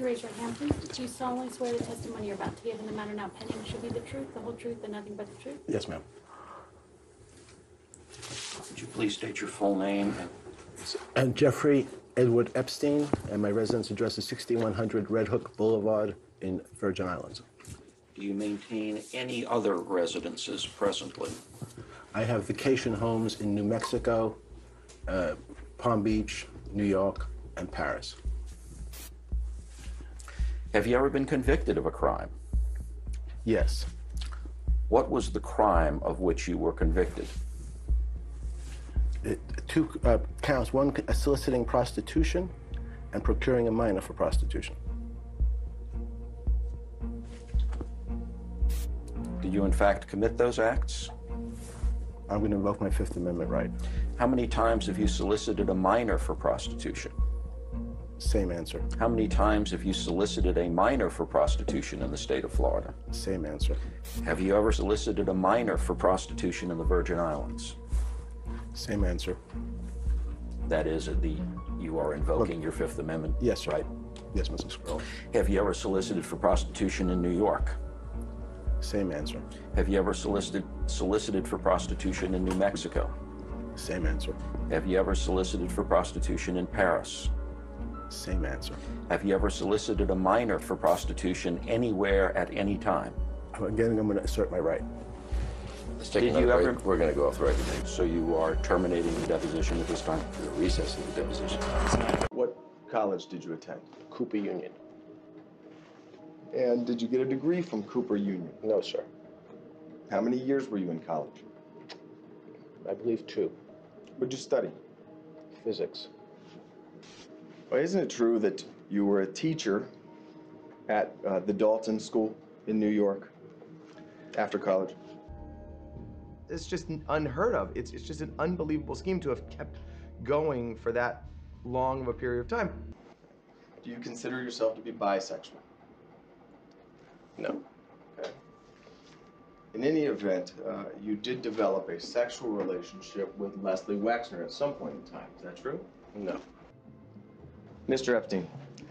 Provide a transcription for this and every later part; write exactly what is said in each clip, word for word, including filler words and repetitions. you raise your hand, please? Do you solemnly swear the testimony you're about to give in the matter now pending should be the truth, the whole truth, and nothing but the truth? Yes, ma'am. Would you please state your full name? And Jeffrey Edward Epstein, and my residence address is sixty-one hundred Red Hook Boulevard in Virgin Islands. Do you maintain any other residences presently? I have vacation homes in New Mexico, uh, Palm Beach, New York, and Paris. Have you ever been convicted of a crime? Yes. What was the crime of which you were convicted? It, two uh, counts, one soliciting prostitution and procuring a minor for prostitution. Did you in fact commit those acts? I'm going to invoke my Fifth Amendment right. How many times have you solicited a minor for prostitution? Same answer. How many times have you solicited a minor for prostitution in the state of Florida? Same answer. Have you ever solicited a minor for prostitution in the Virgin Islands? Same answer. That is, the you are invoking Look, your Fifth Amendment? Yes, sir. Right? Yes, Mister Squirrel. Have you ever solicited for prostitution in New York? Same answer. Have you ever solicited solicited for prostitution in New Mexico? Same answer. Have you ever solicited for prostitution in Paris? Same answer. Have you ever solicited a minor for prostitution anywhere at any time? Again, I'm going to assert my right. Let's take Did you ever? Break. We're going to go off the record. So you are terminating the deposition at this time? You're recessing the deposition. What college did you attend? Cooper Union. And did you get a degree from Cooper Union? No, sir. How many years were you in college? I believe two. What did you study? Physics. Well, isn't it true that you were a teacher at uh, the Dalton School in New York after college? It's just unheard of. It's, it's just an unbelievable scheme to have kept going for that long of a period of time. Do you consider yourself to be bisexual? No. Okay. In any event, uh, you did develop a sexual relationship with Leslie Wexner at some point in time. Is that true? No. Mister Epstein,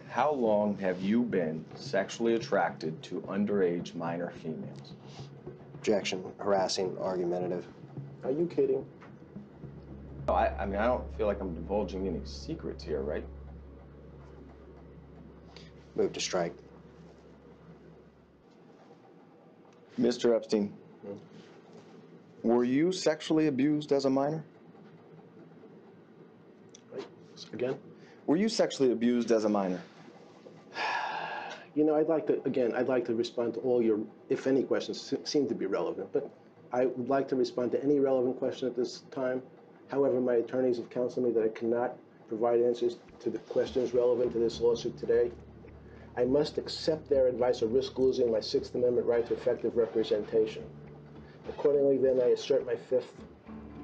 how long have you been sexually attracted to underage minor females? Objection, harassing, argumentative. Are you kidding? No, I, I mean, I don't feel like I'm divulging any secrets here, right? Move to strike. Mister Epstein, hmm? Were you sexually abused as a minor? Right. Again? Were you sexually abused as a minor? You know, I'd like to, again, I'd like to respond to all your, if any, questions seem to be relevant, but I would like to respond to any relevant question at this time. However, my attorneys have counseled me that I cannot provide answers to the questions relevant to this lawsuit today. I must accept their advice or risk losing my Sixth Amendment right to effective representation. Accordingly, then, I assert my Fifth,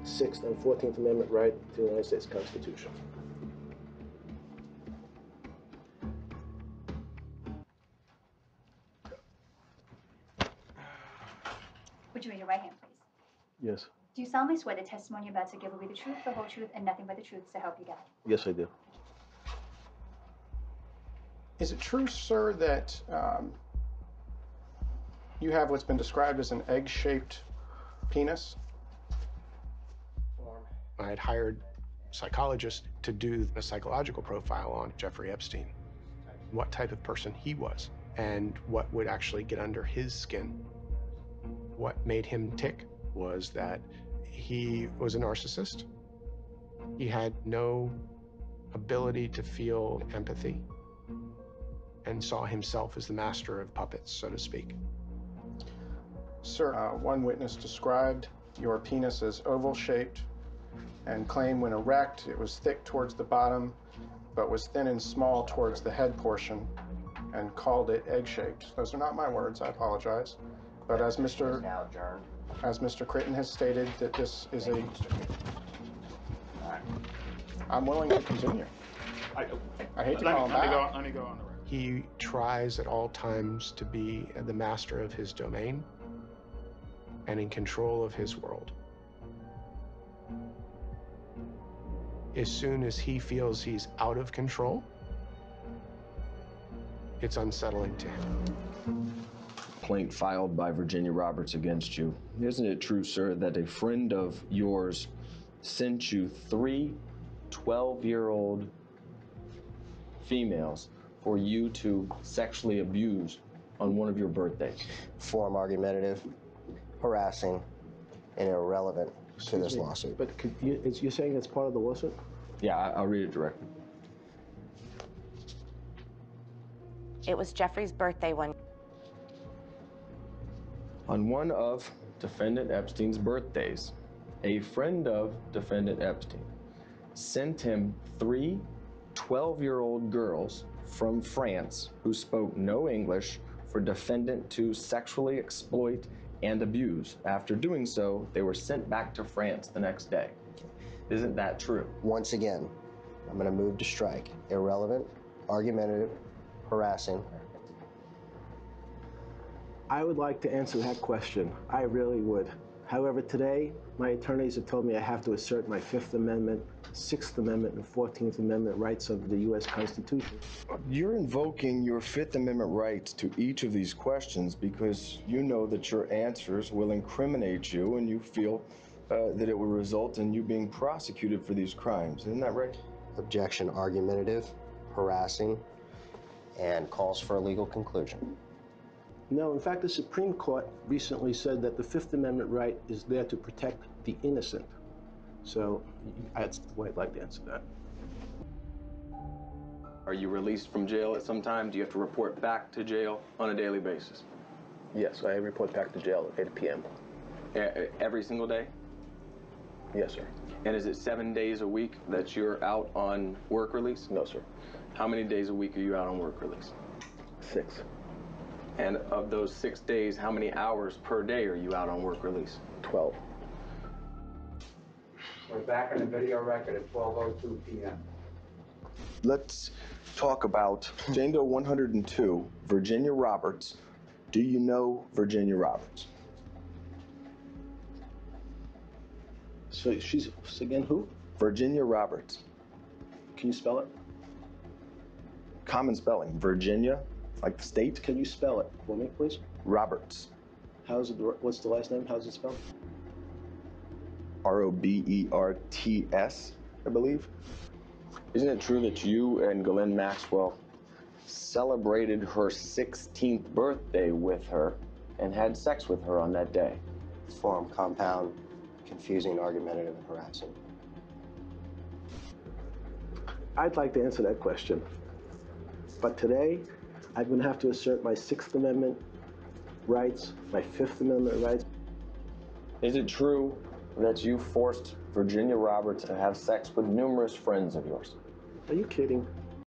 Sixth, and Fourteenth Amendment right to the United States Constitution. Would you raise your right hand, please? Yes. Do you solemnly swear the testimony you're about to give will be the truth, the whole truth, and nothing but the truth, so help you God? Yes, I do. Is it true, sir, that um, you have what's been described as an egg-shaped penis? I had hired a psychologist to do a psychological profile on Jeffrey Epstein, what type of person he was, and what would actually get under his skin. What made him tick was that he was a narcissist. He had no ability to feel empathy and saw himself as the master of puppets, so to speak. Sir, uh, one witness described your penis as oval-shaped and claimed when erect it was thick towards the bottom but was thin and small towards the head portion and called it egg-shaped. Those are not my words, I apologize. But as Mister as Mister Critton has stated, that this is a... I'm willing to continue. I, I hate to call him back. Let me go on the record. He tries at all times to be the master of his domain and in control of his world. As soon as he feels he's out of control, It's unsettling to him. Complaint filed by Virginia Roberts against you. Isn't it true, sir, that a friend of yours sent you three twelve-year-old females for you to sexually abuse on one of your birthdays? Form argumentative, harassing, and irrelevant to this lawsuit. But could you, is you're saying it's part of the lawsuit? Yeah, I, I'll read it directly. It was Jeffrey's birthday one. On one of defendant Epstein's birthdays, a friend of defendant Epstein sent him three twelve-year-old girls from France who spoke no English for defendant to sexually exploit and abuse. After doing so, they were sent back to France the next day. Isn't that true? Once again, I'm gonna move to strike. Irrelevant, argumentative, harassing. I would like to answer that question. I really would. However, today, my attorneys have told me I have to assert my Fifth Amendment, Sixth Amendment, and Fourteenth Amendment rights of the U S Constitution. You're invoking your Fifth Amendment rights to each of these questions because you know that your answers will incriminate you and you feel uh, that it will result in you being prosecuted for these crimes. Isn't that right? Objection, argumentative, harassing, and calls for a legal conclusion. No, in fact, the Supreme Court recently said that the Fifth Amendment right is there to protect the innocent. So that's the way I'd like to answer that. Are you released from jail at some time? Do you have to report back to jail on a daily basis? Yes, I report back to jail at eight p m Every single day? Yes, sir. And is it seven days a week that you're out on work release? No, sir. How many days a week are you out on work release? Six. And of those six days, how many hours per day are you out on work release? twelve. We're back on the video record at twelve oh two p m Let's talk about Jane Doe one hundred two, Virginia Roberts. Do you know Virginia Roberts? So she's, again, who? Virginia Roberts. Can you spell it? Common spelling, Virginia. Like the state? Can you spell it for me, please? Roberts. How's it? What's the last name? How's it spelled? R O B E R T S, I believe. Isn't it true that you and Ghislaine Maxwell celebrated her sixteenth birthday with her and had sex with her on that day? Form, compound, confusing, argumentative, and harassing. I'd like to answer that question, but today, I'm going to have to assert my Sixth Amendment rights, my Fifth Amendment rights. Is it true that you forced Virginia Roberts to have sex with numerous friends of yours? Are you kidding?